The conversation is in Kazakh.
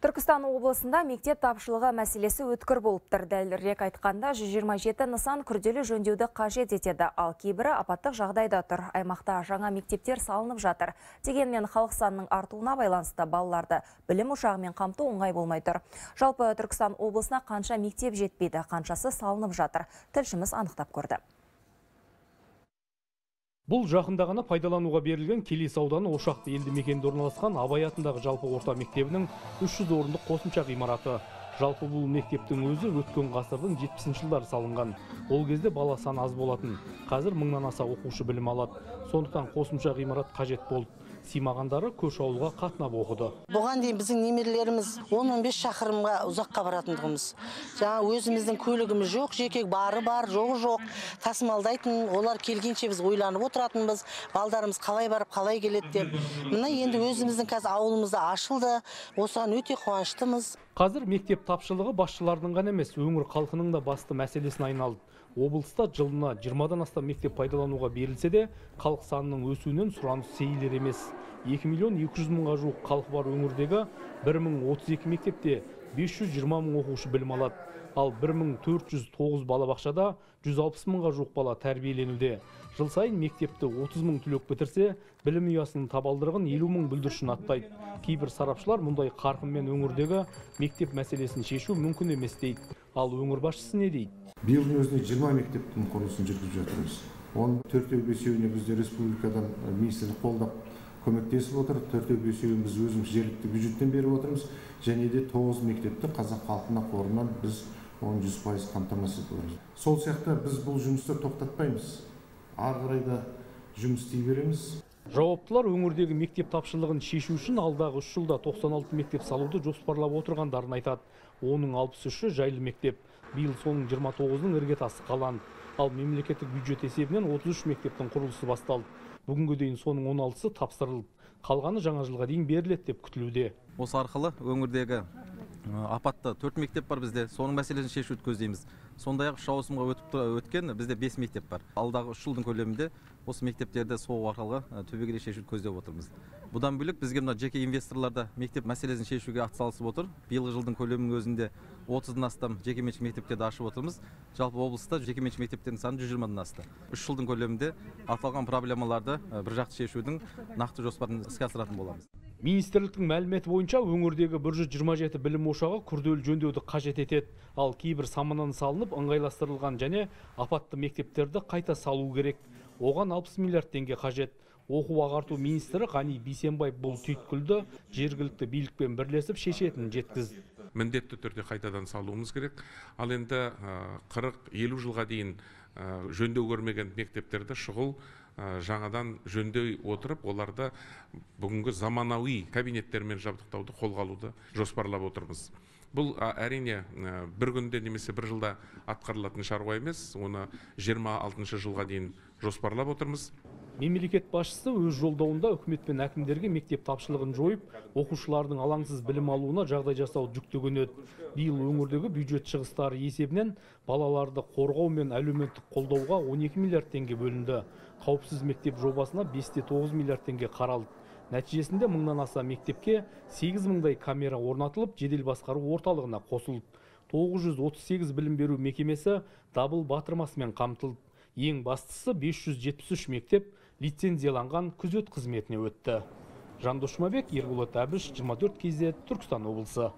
Түркістан облысында мектеп тапшылығы мәселесі өткір болып тұр. Дәлірек айтқанда 127 нысан күрделі жөндеуді қажет етеді, ал кейбірі апаттық жағдайда тұр. Аймақта жаңа мектептер салынып жатыр. Дегенмен халық санының артуына байланысты балаларды білім ошағымен қамту оңай болмай тұр. Жалпы Түркістан облысына қанша мектеп жетпейді, қаншасы салынып жатыр? Тілшіміз анықтап көрді. Бұл жақында ғана пайдалануға берілген Келес ауданы Ошақты елді мекенінде орналасқан Абай атындағы жалпы орта мектебінің 300 орындық қосымша ғимараты. Жалпы бұл мектептің өзі өткен ғасырдың 70-ші жылдары салынған. Ол кезде бала саны аз болатын. Қазір мыңнан аса оқушы білім алады. Сондықтан қосымша ғимарат қажет болды. Симағандары көш ауылға қатынап оқыды. Бұған дейін біздің немерелеріміз 10-15 шақырымға ұзаққа баратындығымыз. Жаңа өзіміздің көлігіміз жоқ, жеке бары бар, жоғы жоқ. Тасымалдайтын, олар келгенше біз ойланып отыратынбыз. Балдарымыз қалай барып, қалай келеді деп. Мына енді өзіміздің қазір ауылымызда ашылды. Осыған өте қуаныштымыз. Қазір мектеп тапшылығы басшылардың ғана емес, өңір халқының да басты мәселесіне айналды. Облыста жылына 20-дан астам мектеп пайдалануға берілсе де, халық санының өсуінен сұраныс сейілер емес. 2 200 000-ға жуық халқы бар өңірдегі 1032 мектепте 520 000 оқушы білім алады. Ал 1409 балабақшада 160 000-ға жуық бала тәрбиеленуде. Жыл сайын мектепті 30 000 түлек бітірсе, білім ұясының табалдырығын 50 000 бүлдіршін аттайды. Кейбір сарапшылар мұндай қарқынмен өңірдегі мектеп мәселесін шешу мүмкін емес дейді. Ал өңір басшысы не дейді? Биылдың өзінде 20 мектептің құрылысын жүргізіп жатырмыз. Оның 4-5-еуіне бізде республикадан министрлік қолдап көмектесіп отыр. 4-5-еуін біз өзіміз жергілікті бюджеттен беріп отырмыз. Және де 9 мектепті қазақ халқына қорынан біз 100% қамтамасыз етеміз. Сол сияқты біз бұл жұмысты тоқтатпаймыз. Ары қарай да жұмыс істей береміз. Жауаптылар өңірдегі мектеп тапшылығын шешу үшін алдағы 3 жылда 96 мектеп салуды жоспарлап отырғандарын айтады. Оның 63-ші жайлы мектеп. Биыл соның 29-ның іргетасы қаланды. Ал мемлекеттік бюджет есебінен 33 мектептің құрылысы басталды. Бүгінгі дейін соның 16-сы тапсырылды. Қалғаны жаңа жылға дейін беріледі деп күтілуде. Осы арқылы өңірдегі апатты 4 мектеп бар бізде. Соның мәселесін шешуді көздейміз. Сондай-ақ үш ауысымға өткен бізде 5 мектеп бар. Алдағы 3 жылдың көлемінде осы мектептерді соғу арқылы түбегейлі шешуді көздеп отырмыз. Бұдан бөлек бізге мына жеке инвесторлар да мектеп мәселесін шешуге атсалысып отыр. Биылғы жылдың көлемінің өзінде 30-дан астам жекеменшік мектептерді ашып отырмыз. Жалпы облыста жекеменшік мектептердің саны 120-дан асты. 3 жылдың көлемінде аталған проблемаларды біржақты шешудің нақты жоспарын іске асыратын боламыз. Министрліктің мәліметі бойынша өңірдегі 127 білім ошағы күрделі жөндеуді қажет етеді. Ал кейбір саманнан салынып, ыңғайластырылған және апатты мектептерді қайта салу керек. Оған 60 миллиард теңге қажет. Оқу ағарту министрі Қани Бейсенбаев бұл түйткілді жергілікті билікпен бірлесіп шешетінін жеткізді. Міндетті түрде қайтадан салуымыз керек. Ал енді 40-50 жылға дейін жөндеу көрмеген мектептерді шұғыл жаңадан жөндей отырып, оларды бүгінгі заманауи кабинеттермен жабдықтауды қолға алуды жоспарлап отырмыз. Бұл әрине бір күнде немесе бір жылда атқарылатын шаруа емес, оны 26-шы жылға дейін жоспарлап отырмыз. Мемлекет басшысы өз жолдауында үкімет пен әкімдерге мектеп тапшылығын жойып, оқушылардың алаңсыз білім алуына жағдай жасау жүктеледі. Биыл өңірдегі бюджет шығыстары есебінен балаларды қорғау мен әлеуметтік қолдауға 12 миллиард теңге бөлінді. Қауіпсіз мектеп жобасына 5-9 миллиард теңге қаралды. Нәтижесінде мыңнан аса мектепке 8 000-дай камера орнатылып, жедел басқару орталығына қосылды. 938 білім беру мекемесі дабыл батырмасымен қамтылды. Ең бастысы 573 мектеп лицензияланған күзет қызметіне өтті. Жандос Жұмабек, Ерболат Әбіш, 24 кезе, Түркістан облысы.